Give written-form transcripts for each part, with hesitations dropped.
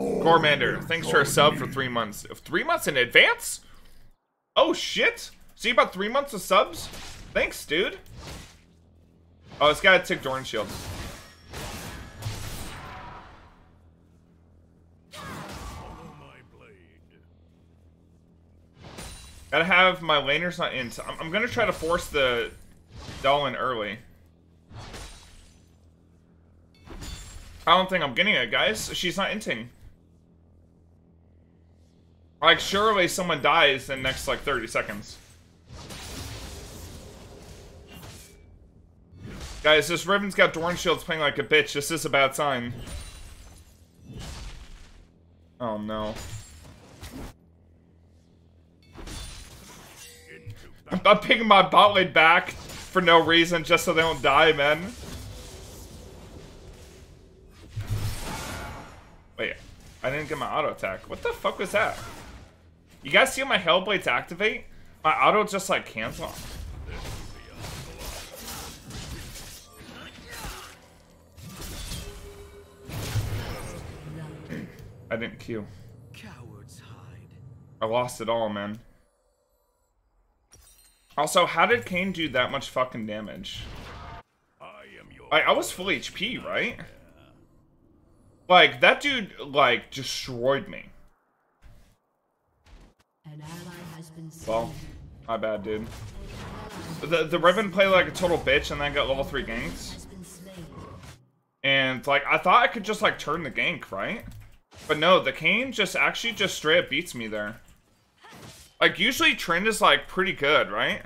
Gormander, thanks for a sub for 3 months. 3 months in advance? Oh shit! So you bought 3 months of subs? Thanks, dude. Oh, it's gotta tick Dorn Shield. Gotta have my laners not in. So I'm gonna try to force the Dolan early. I don't think I'm getting it, guys. She's not inting. Like, surely someone dies in the next, like, 30 seconds. Guys, this Riven's got Dorn Shields playing like a bitch. This is a bad sign. Oh, no. I'm picking my bot lane back for no reason, just so they don't die, man. Wait, I didn't get my auto attack. What the fuck was that? You guys see my hell blades activate? My auto just like cancel off. I didn't queue. I lost it all, man. Also, how did Kayn do that much fucking damage? I was full HP, right? Like, that dude, like, destroyed me. Well, my bad, dude. The Riven played like a total bitch and then got level 3 ganks. And, like, I thought I could just, like, turn the gank, right? But no, the Kayn just actually just straight up beats me there. Like, usually Trynd is, like, pretty good, right?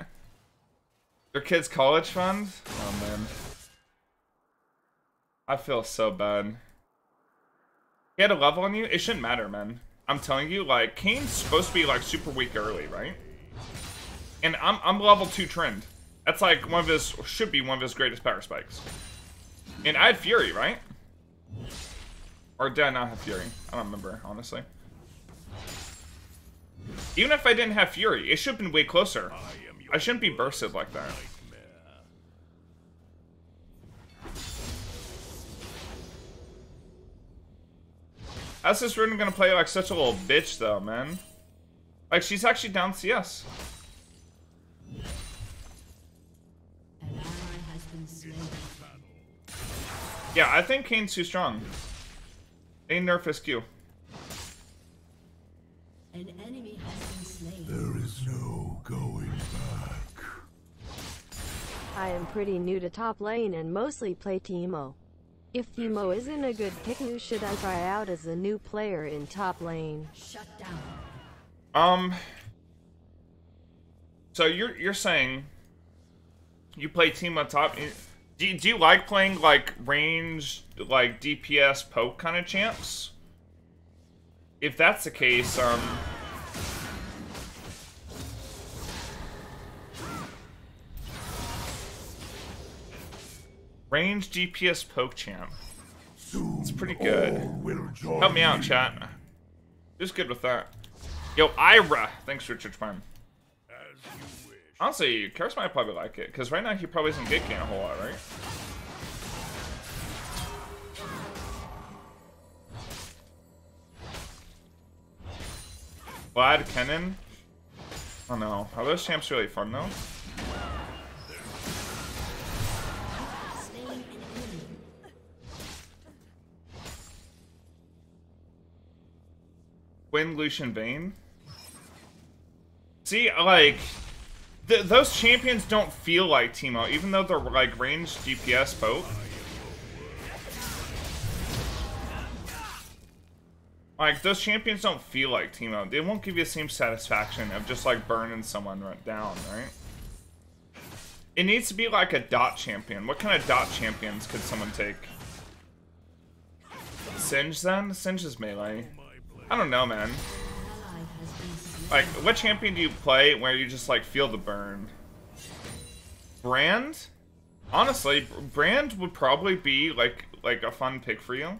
Their kids' college fund? Oh, man. I feel so bad. He had a level on you? It shouldn't matter, man. I'm telling you, like, Kane's supposed to be, like, super weak early, right? And I'm level 2 Trynd. That's, like, one of his... should be one of his greatest power spikes. And I had Fury, right? Or did I not have Fury? I don't remember, honestly. Even if I didn't have Fury, it should have been way closer. I shouldn't be bursted like that. How's this Riven gonna play like such a little bitch though, man? Like, she's actually down CS. Yeah, I think Kane's too strong. They nerf his Q. An enemy has been slain. There is no going back. I am pretty new to top lane and mostly play Teemo. If Teemo isn't a good pick, who should I try out as a new player in top lane? Shut down. So you're saying you play Teemo top? Do you like playing like range, like DPS poke kind of champs? If that's the case, range DPS poke champ. It's pretty good. Help me out, chat. Just good with that. Yo, Ira, thanks for Twitch Prime. Honestly, Karis might probably like it, because right now he probably isn't getting a whole lot, right? Vlad, Kennen. Oh no. Are those champs really fun though? Quinn, Lucian, Vayne. See, like, those champions don't feel like Teemo, even though they're like range DPS both. Like, those champions don't feel like Teemo. They won't give you the same satisfaction of just, like, burning someone right down, right? It needs to be, like, a dot champion. What kind of dot champions could someone take? Singe, then? Singe is melee. I don't know, man. Like, what champion do you play where you just, like, feel the burn? Brand? Honestly, Brand would probably be, like a fun pick for you.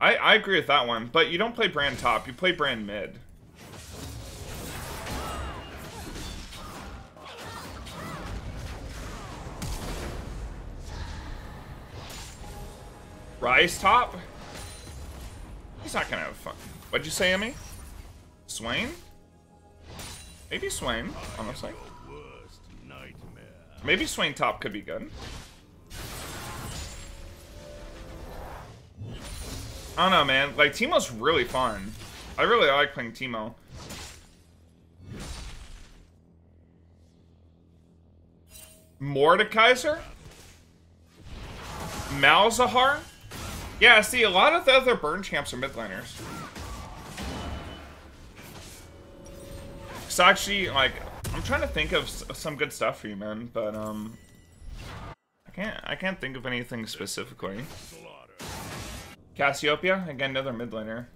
I agree with that one, but you don't play Brand top, you play Brand mid. Ryze top? He's not gonna have fucking... What'd you say, Emmy? Swain? Maybe Swain, honestly. Maybe Swain top could be good. I don't know, man. Like, Teemo's really fun. I really like playing Teemo. Mordekaiser? Malzahar? Yeah, see, a lot of the other burn champs are midliners. It's actually, like, I'm trying to think of some good stuff for you, man, but, I can't think of anything specifically. Cassiopeia? Again, another midliner.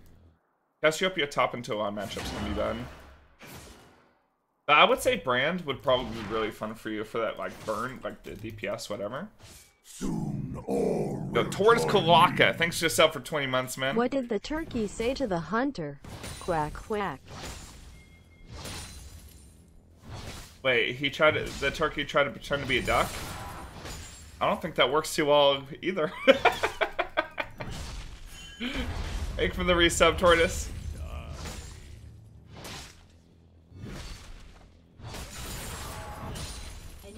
Cassiopeia top into a lot of matchups can be bad. I would say Brand would probably be really fun for you for that, like, burn, like, the DPS, whatever. Soon all go towards Kalaka. Thanks to yourself for 20 months, man. What did the turkey say to the hunter? Quack, quack. Wait, he tried to, the turkey tried to pretend to be a duck? I don't think that works too well either. Thanks for the resub, Tortoise.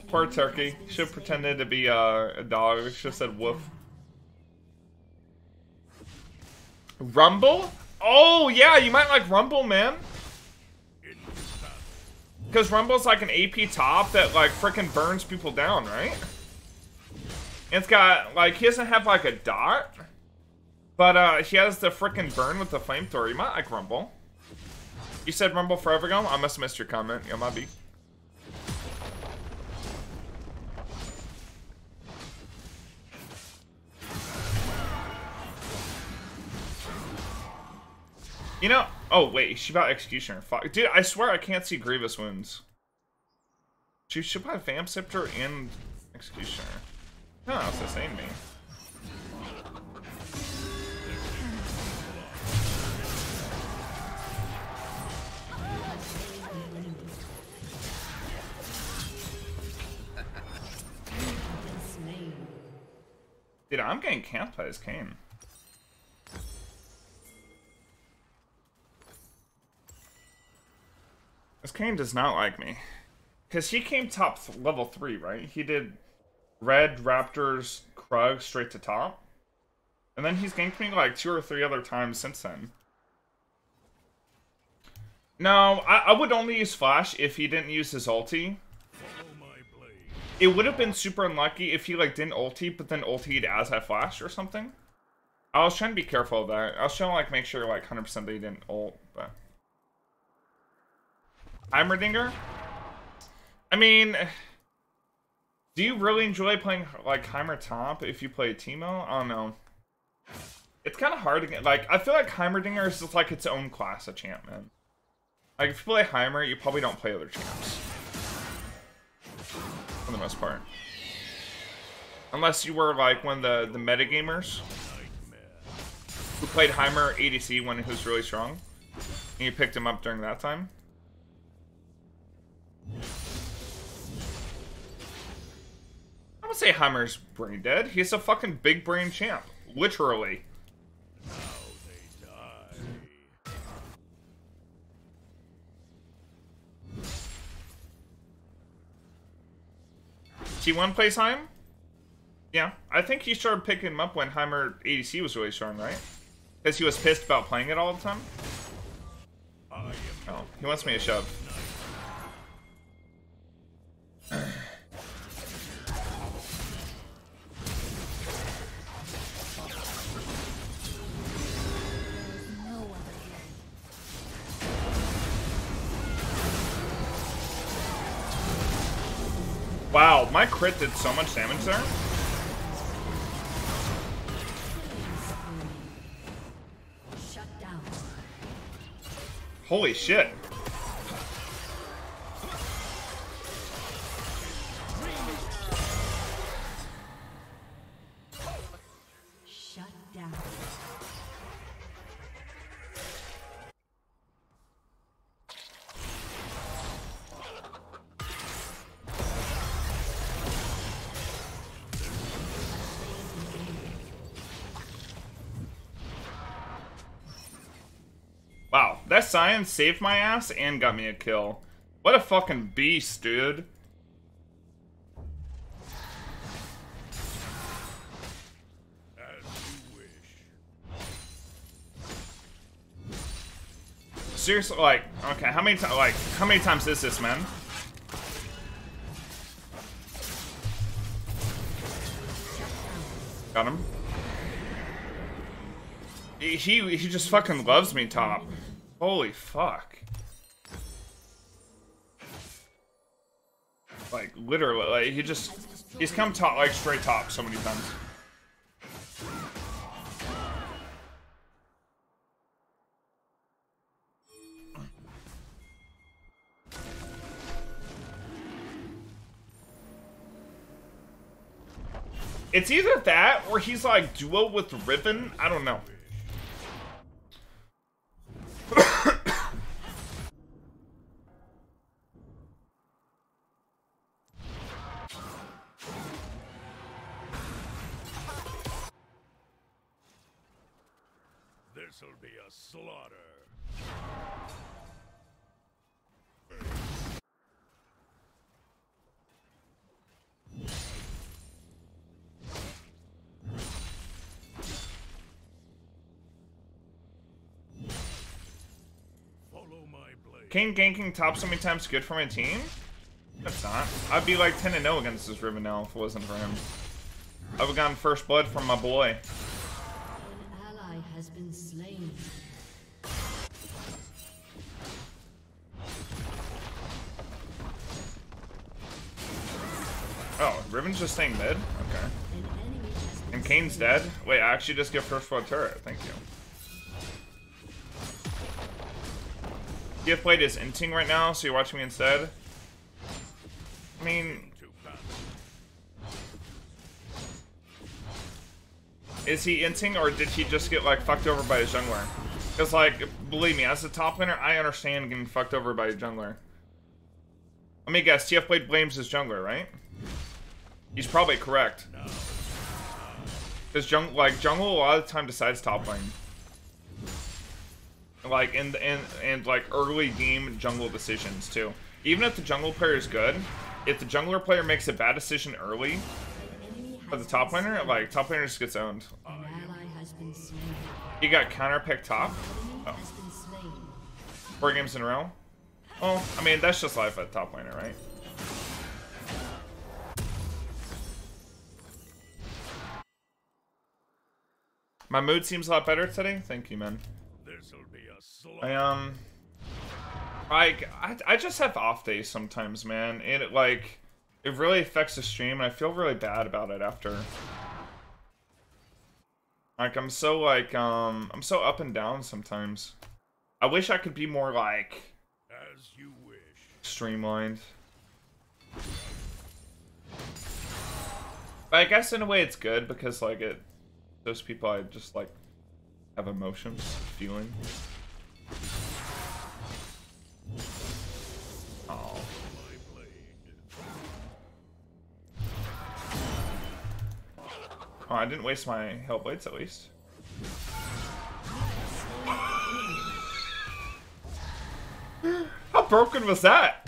Poor turkey. Should have pretended to be a dog. Should have said woof. Rumble? Oh, yeah, you might like Rumble, man. Because Rumble's like an AP top that, like, freaking burns people down, right? It's got, like, he doesn't have, like, a dot. But, he has the freaking burn with the flamethrower. You might like Rumble. You said Rumble forever ago? I must have missed your comment. You might be. You know, oh wait, she bought Executioner. Fuck. Dude, I swear I can't see Grievous Wounds. She should buy Vamp Scepter and Executioner. No, it's the same thing. Dude, I'm getting camped by this Kayn. This Kayn does not like me. Because he came top level 3, right? He did Red, Raptors, Krug straight to top. And then he's ganked me like 2 or 3 other times since then. No, I would only use Flash if he didn't use his ulti. It would have been super unlucky if he like didn't ulti, but then ultied as I flashed or something. I was trying to be careful of that. I was trying to like make sure like 100% that he didn't ult, but... Heimerdinger? I mean, do you really enjoy playing like Heimer top if you play Teemo? I don't know. It's kind of hard to get. Like, I feel like Heimerdinger is just like its own class of champ, man. Like, if you play Heimer, you probably don't play other champs for the most part, unless you were like one of the metagamers who played Heimer ADC when he was really strong, and you picked him up during that time. I would say Heimer's brain dead. He's a fucking big brain champ, literally. Now they die. T1 plays Heim? Yeah, I think he started picking him up when Heimer ADC was really strong, right? Because he was pissed about playing it all the time. Oh, he wants me to shove. Wow, my crit did so much damage there. Shut down. Holy shit. That Scion saved my ass and got me a kill. What a fucking beast, dude. Seriously, like, okay, how many times is this, man? Got him. He just fucking loves me, Top. Holy fuck. Like, literally, like, he's come top, like, straight top so many times. It's either that, or he's like duo with Riven. I don't know. This'll be a slaughter. Kayn ganking top so many times is good for my team? That's not. I'd be like 10-0 against this Riven now if it wasn't for him. I would have gotten first blood from my boy. An ally has been slain. Oh, Riven's just staying mid? Okay. And Kane's dead? Wait, I actually just get first blood turret. Thank you. TF Blade is inting right now, so you're watching me instead. I mean, is he inting or did he just get like fucked over by a jungler? Because like, believe me, as a top laner, I understand getting fucked over by a jungler. Let me guess, TF Blade blames his jungler, right? He's probably correct. Because jungle a lot of the time decides top lane. Like and like early game jungle decisions too. Even if the jungle player is good, if the jungler player makes a bad decision early for the top laner, like top laner just gets owned. You got counterpicked top. Oh. 4 games in a row. Oh, I mean that's just life at top laner, right? My mood seems a lot better today. Thank you, man. I just have off days sometimes, man, and it really affects the stream, and I feel really bad about it after. Like I'm so up and down sometimes. I wish I could be more like as you wish streamlined. But I guess in a way it's good because like it those people I just like have emotions, feeling. Oh. Oh, I didn't waste my hell blades at least. How broken was that?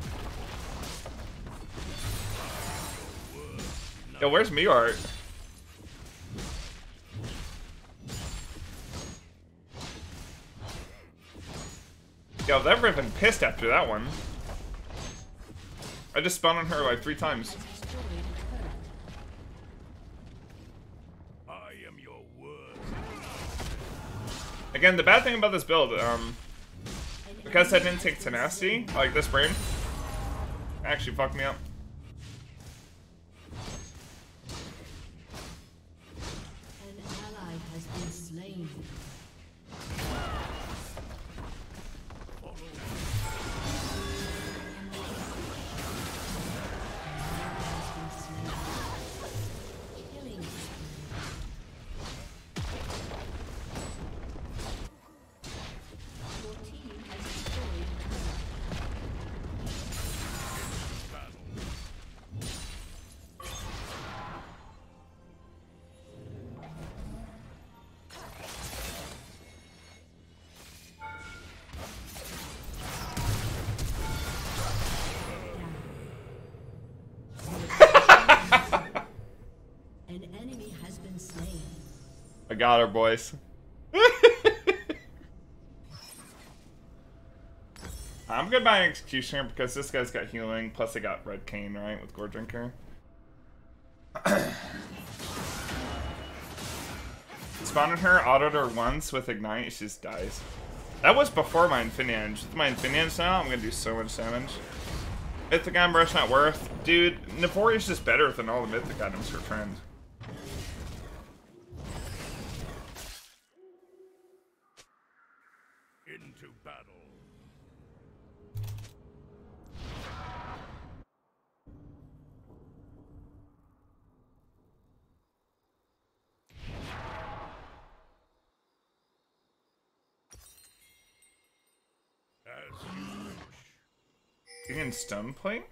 Yo, where's Miart? Yo, that Riven pissed after that one. I just spun on her like 3 times. I am your word. Again, the bad thing about this build, because I didn't take tenacity, like this brain, actually fucked me up. An ally has been slain. I got her, boys. I'm good by an Executioner because this guy's got healing, plus I got Red Kayn, right, with Gore Drinker. Spawned her, autoed her once with Ignite, she just dies. That was before my Infinity Edge. With my Infinity Edge now, I'm gonna do so much damage. Mythic Item Brush, not worth. Dude, Navori is just better than all the Mythic items for Trend. Into battle. You can stun plate?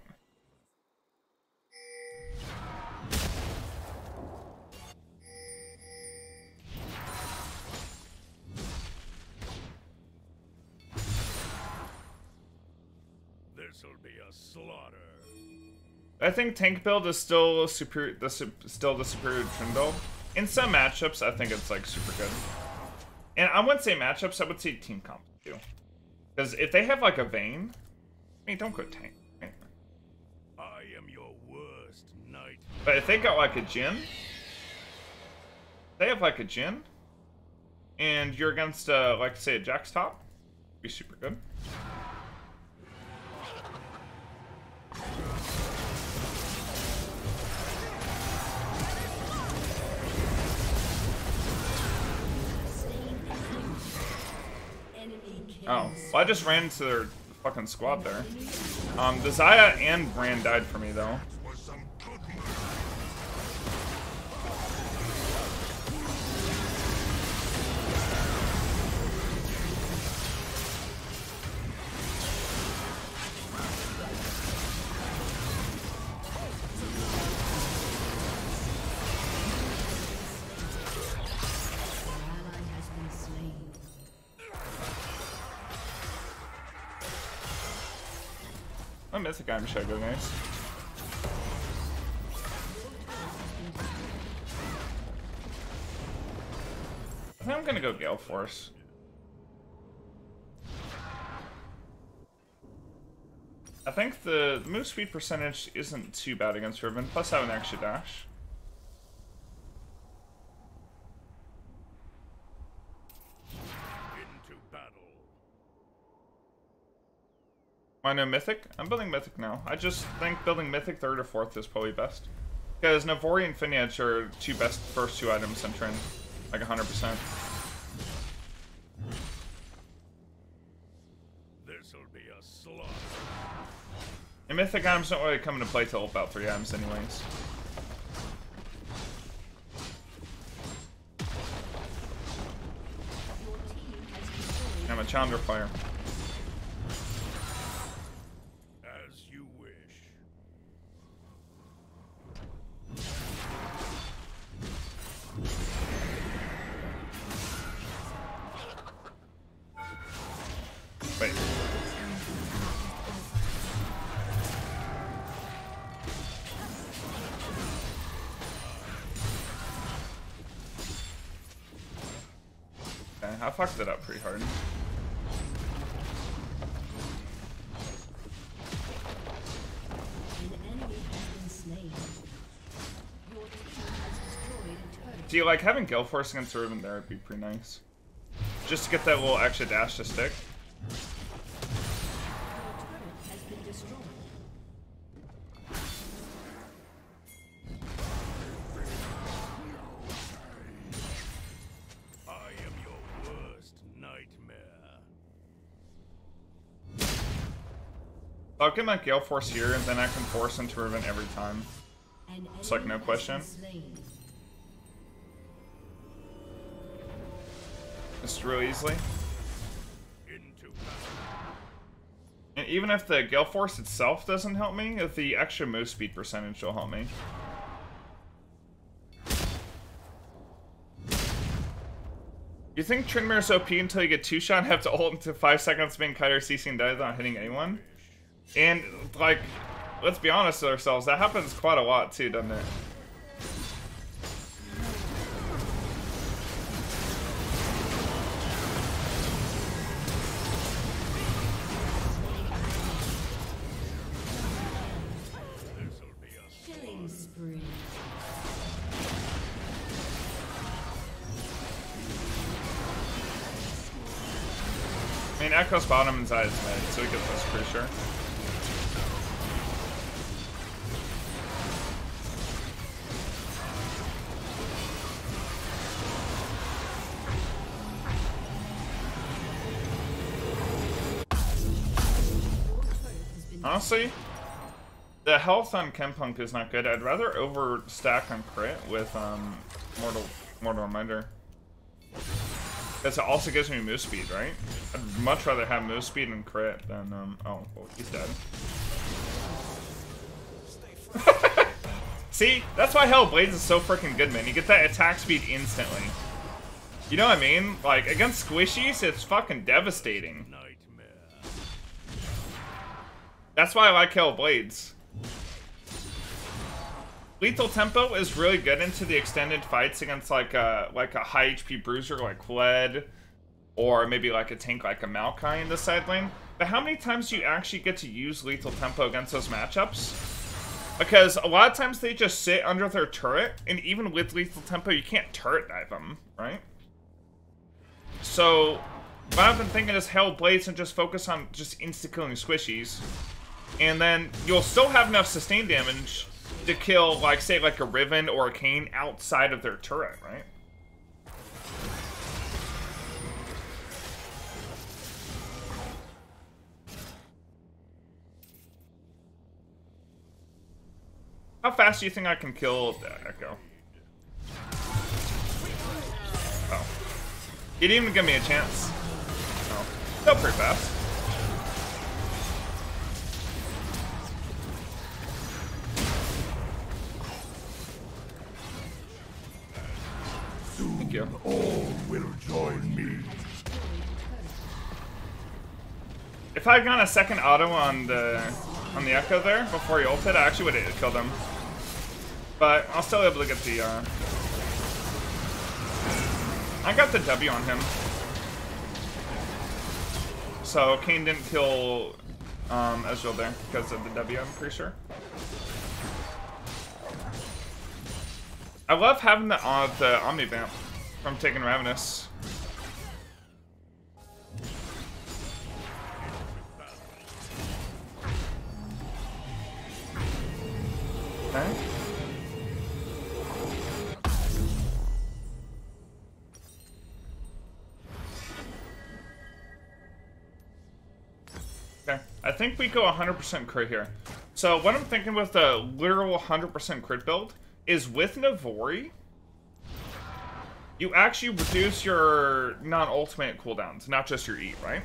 This'll be a slaughter. I think tank build is still superior, still the superior Trynd build. In some matchups, I think it's like super good. And I wouldn't say matchups, I would say team comp too. Because if they have like a Vayne, I mean, don't go tank. I am your worst knight. But if they got like a Jhin, they have like a Jhin, and you're against, like say, a Jax top, be super good. Oh, well, I just ran into their fucking squad there. The Zaya and Brand died for me though. Mythic Item should go nice. I think I'm gonna go Gale Force. I think the move speed percentage isn't too bad against Riven, plus I have an extra dash. I know Mythic. I'm building Mythic now. I just think building Mythic 3rd or 4th is probably best. Because Navori and Infinity Edge are two best first two items in Trend. Like 100%. This'll be a slaughter. And Mythic items don't really come into play till about 3 items anyways. I'm a Chandra player. I fucked it up pretty hard. See, like having Gale Force against Riven there would be pretty nice. Just to get that little extra dash to stick. I'll get my Gale Force here, and then I can force into Riven every time. It's like no question. Just real easily. And even if the Gale Force itself doesn't help me, the extra move speed percentage will help me. You think Tryndamere OP until you get 2-shot and have to ult into 5 seconds, being kite or CC and die without hitting anyone? And, like, let's be honest with ourselves, that happens quite a lot too, doesn't it? mean, Ekko's bottom inside his mid, so he gets this pretty sure. Honestly, the health on Kempunk is not good. I'd rather overstack on crit with Mortal Reminder. Because it also gives me move speed, right? I'd much rather have move speed and crit than oh, well, he's dead. See, that's why Hell Blades is so freaking good, man. You get that attack speed instantly. You know what I mean? Like against squishies, it's fucking devastating. That's why I like Hell Blades. Lethal tempo is really good into the extended fights against like a high HP bruiser like Kled, or maybe like a tank like a Maokai in the side lane. But how many times do you actually get to use lethal tempo against those matchups? Because a lot of times they just sit under their turret, and even with lethal tempo, you can't turret dive them, right? So what I've been thinking is Hell Blades and just focus on just insta killing squishies. And then you'll still have enough sustain damage to kill, like, say, like a Riven or a Kayn outside of their turret, right? How fast do you think I can kill that Ekko? Oh. He didn't even give me a chance. Oh. Still pretty fast. Soon all will join me. If I had gotten a second auto on the Ekko there before he ulted, I actually would have killed him. But I'll still be able to get the I got the W on him. So Kayn didn't kill Ezreal there because of the W, I'm pretty sure. I love having the Omni Vamp from taking Ravenous. Okay. Okay, I think we go 100% crit here. So what I'm thinking with the literal 100% crit build is with Navori, you actually reduce your non-ultimate cooldowns, not just your E, right?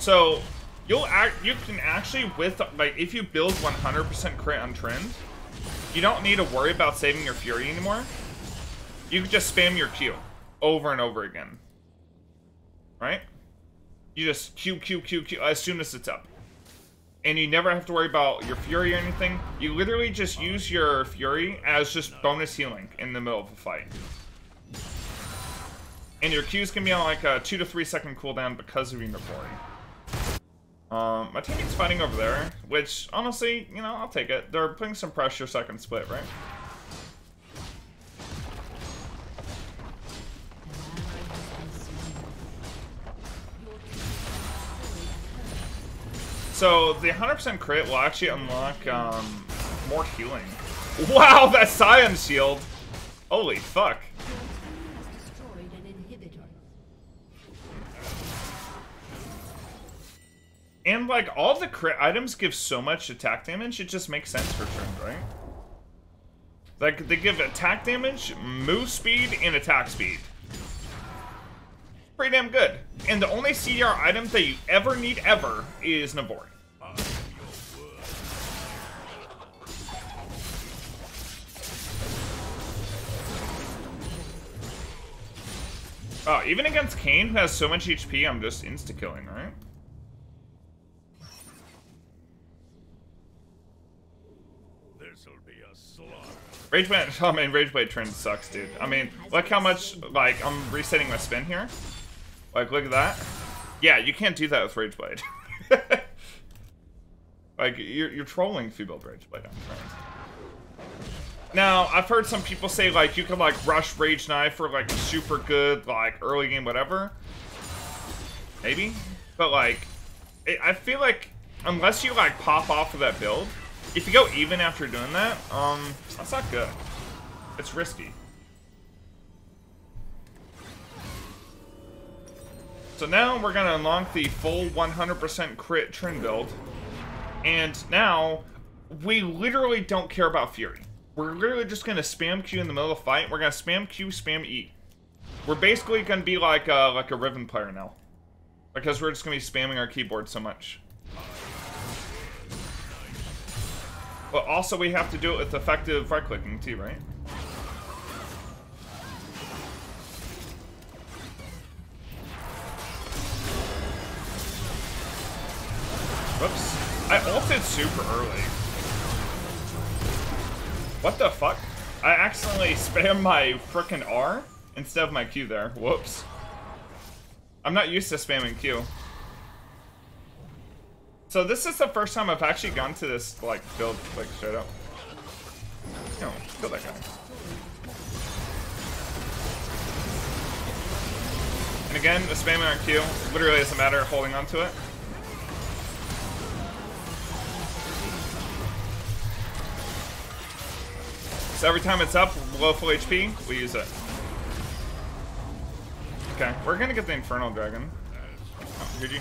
So you can actually, with like, if you build 100% crit on Trynd, you don't need to worry about saving your Fury anymore. You can just spam your Q over and over again, right? You just Q, Q, Q, Q as soon as it's up. And you never have to worry about your Fury or anything. You literally just use your Fury as just bonus healing in the middle of a fight. And your Q's can be on like a 2 to 3 second cooldown because of your Navori. My teammate's fighting over there, which honestly, you know, I'll take it. They're putting some pressure so I can split, right? So the 100% crit will actually unlock more healing. Wow, that Scion shield! Holy fuck! And like all the crit items give so much attack damage, it just makes sense for Trynd, right? Like they give attack damage, move speed, and attack speed. Pretty damn good. And the only CDR item that you ever need ever is Navori. Oh, even against Kayn, who has so much HP, I'm just insta-killing, right? This'll be a slaughter. Rageblade, I mean, Rageblade Trynd sucks, dude. I mean, look how much, like, I'm resetting my spin here. Like, look at that. Yeah, you can't do that with Rageblade. Like, you're trolling if you build Rageblade on Trynd. Now, I've heard some people say, like, you can, like, rush Rage Knife for, like, super good, like, early game, whatever. maybe. But like, I feel like unless you like pop off of that build, if you go even after doing that, that's not good. It's risky. So now we're gonna unlock the full 100% crit Tryn build, and now we literally don't care about Fury. We're literally just gonna spam Q in the middle of the fight. We're gonna spam Q, spam E. We're basically gonna be like a Riven player now, because we're just gonna be spamming our keyboard so much. But also we have to do it with effective right-clicking too, right? Whoops. I ulted super early. What the fuck? I accidentally spammed my frickin' R instead of my Q there. Whoops. I'm not used to spamming Q. So this is the first time I've actually gone to this, like, build, like, straight up. No, kill that guy. And again, the spamming on Q literally doesn't matter holding on to it. So every time it's up, low full HP, we use it. Okay, we're gonna get the Infernal Dragon. Oh, GG.